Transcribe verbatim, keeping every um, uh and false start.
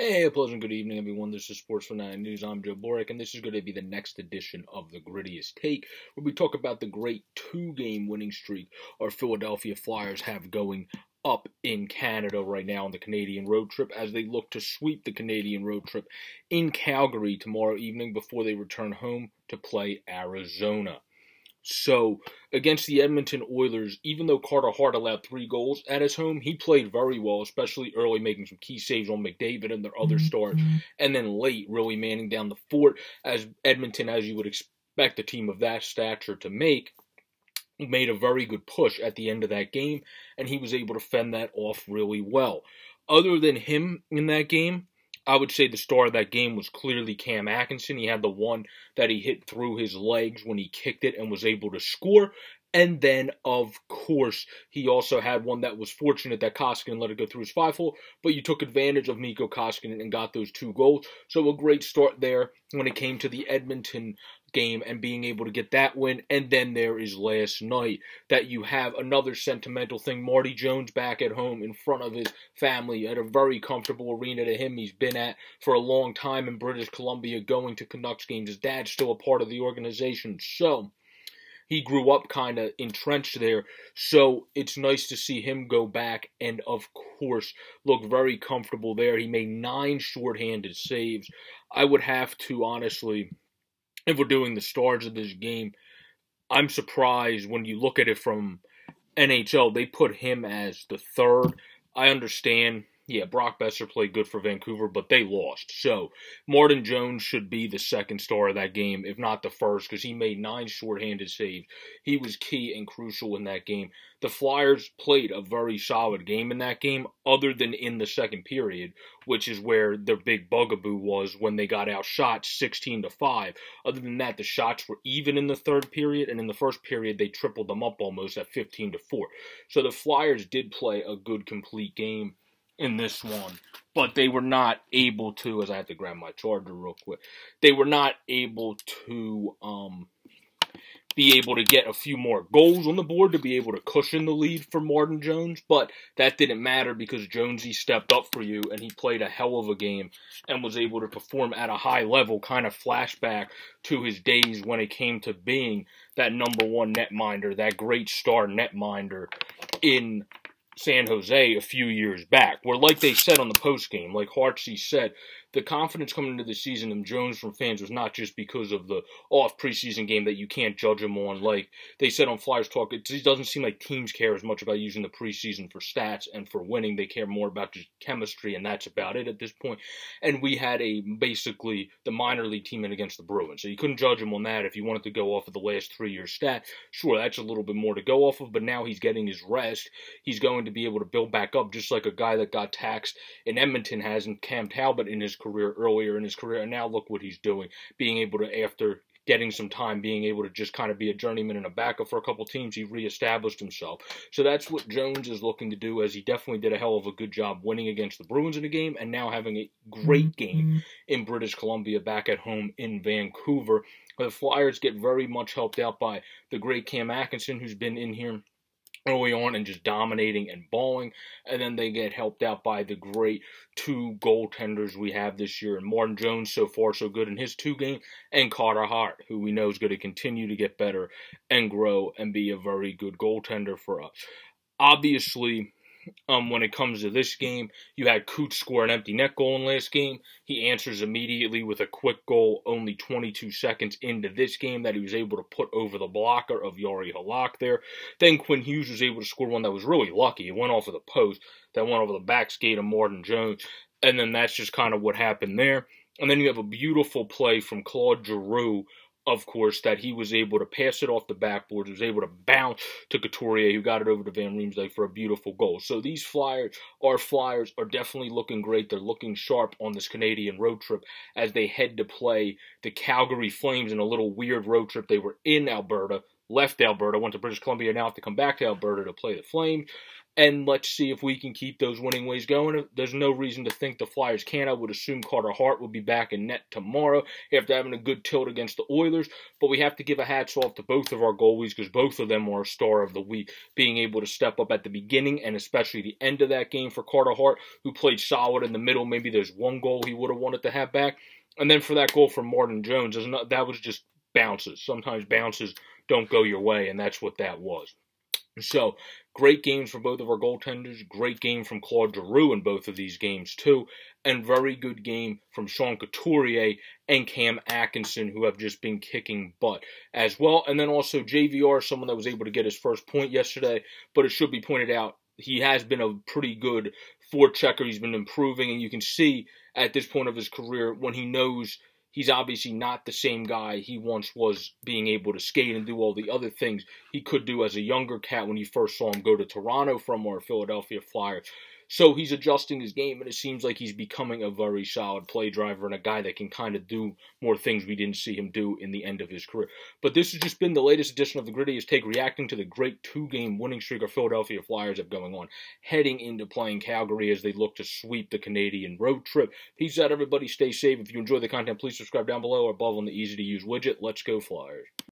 Hey, a pleasant good evening, everyone. This is Sports Fanatic News. I'm Joe Borick, and this is going to be the next edition of The Grittiest Take, where we talk about the great two-game winning streak our Philadelphia Flyers have going up in Canada right now on the Canadian road trip as they look to sweep the Canadian road trip in Calgary tomorrow evening before they return home to play Arizona. So, against the Edmonton Oilers, even though Carter Hart allowed three goals at his home, he played very well, especially early, making some key saves on McDavid and their other stars, and then late, really manning down the fort, as Edmonton, as you would expect a team of that stature to make, made a very good push at the end of that game, and he was able to fend that off really well. Other than him in that game, I would say the star of that game was clearly Cam Atkinson. He had the one that he hit through his legs when he kicked it and was able to score. And then, of course, he also had one that was fortunate that Koskinen let it go through his five-hole, but you took advantage of Mikko Koskinen and got those two goals. So a great start there when it came to the Edmonton game and being able to get that win. And then there is last night that you have another sentimental thing. Martin Jones back at home in front of his family at a very comfortable arena to him he's been at for a long time in British Columbia, going to Canucks games. His dad's still a part of the organization, so he grew up kind of entrenched there. So it's nice to see him go back and, of course, look very comfortable there. He made nine shorthanded saves. I would have to, honestly, if we're doing the stars of this game, I'm surprised when you look at it from N H L. They put him as the third. I understand, yeah, Brock Besser played good for Vancouver, but they lost. So Martin Jones should be the second star of that game, if not the first, because he made nine shorthanded saves. He was key and crucial in that game. The Flyers played a very solid game in that game, other than in the second period, which is where their big bugaboo was when they got outshot sixteen to five. Other than that, the shots were even in the third period, and in the first period, they tripled them up almost at fifteen to four. So the Flyers did play a good, complete game in this one, but they were not able to, as I had to grab my charger real quick, they were not able to um, be able to get a few more goals on the board to be able to cushion the lead for Martin Jones, but that didn't matter because Jonesy stepped up for you, and he played a hell of a game and was able to perform at a high level, kind of flashback to his days when it came to being that number one netminder, that great star netminder in San Jose a few years back, where, like they said on the postgame, like Hartsey said, the confidence coming into the season in Jones from fans was not just because of the off preseason game that you can't judge him on. Like they said on Flyers Talk, it just doesn't seem like teams care as much about using the preseason for stats and for winning. They care more about just chemistry, and that's about it at this point. And we had a basically the minor league team in against the Bruins, so you couldn't judge him on that. If you wanted to go off of the last three-year stat, sure, that's a little bit more to go off of, but now he's getting his rest. He's going to be able to build back up, just like a guy that got taxed in Edmonton has, and Cam Talbot in his career earlier in his career, and now look what he's doing, being able to, after getting some time, being able to just kind of be a journeyman and a backup for a couple teams, he reestablished himself. So that's what Jones is looking to do, as he definitely did a hell of a good job winning against the Bruins in a game, and now having a great game in British Columbia back at home in Vancouver. The Flyers get very much helped out by the great Cam Atkinson, who's been in here early on and just dominating and balling, and then they get helped out by the great two goaltenders we have this year, and Martin Jones, so far so good in his two games, and Carter Hart, who we know is going to continue to get better and grow and be a very good goaltender for us. Obviously, Um, when it comes to this game, you had Coutts score an empty net goal in last game. He answers immediately with a quick goal only twenty-two seconds into this game that he was able to put over the blocker of Yari Halak there. Then Quinn Hughes was able to score one that was really lucky. It went off of the post, that went over the back skate of Martin Jones, and then that's just kind of what happened there. And then you have a beautiful play from Claude Giroux, of course, that he was able to pass it off the backboard. He was able to bounce to Couturier, who got it over to Van Riemsdyk for a beautiful goal. So these Flyers, our Flyers, are definitely looking great. They're looking sharp on this Canadian road trip as they head to play the Calgary Flames in a little weird road trip. They were in Alberta, left Alberta, went to British Columbia, now have to come back to Alberta to play the Flames. And let's see if we can keep those winning ways going. There's no reason to think the Flyers can. I would assume Carter Hart will be back in net tomorrow after having a good tilt against the Oilers. But we have to give a hats off to both of our goalies because both of them are a star of the week. Being able to step up at the beginning and especially the end of that game for Carter Hart, who played solid in the middle. Maybe there's one goal he would have wanted to have back. And then for that goal from Martin Jones, that was just bounces. Sometimes bounces don't go your way, and that's what that was. So, great games for both of our goaltenders, great game from Claude Giroux in both of these games too, and very good game from Sean Couturier and Cam Atkinson, who have just been kicking butt as well. And then also J V R, someone that was able to get his first point yesterday, but it should be pointed out, he has been a pretty good forechecker. He's been improving, and you can see at this point of his career when he knows he's obviously not the same guy he once was, being able to skate and do all the other things he could do as a younger cat when you first saw him go to Toronto from our Philadelphia Flyers. So he's adjusting his game, and it seems like he's becoming a very solid play driver and a guy that can kind of do more things we didn't see him do in the end of his career. But this has just been the latest edition of The Grittiest Take, reacting to the great two-game winning streak our Philadelphia Flyers have going on, heading into playing Calgary as they look to sweep the Canadian road trip. Peace out, everybody. Stay safe. If you enjoy the content, please subscribe down below or above on the easy-to-use widget. Let's go, Flyers.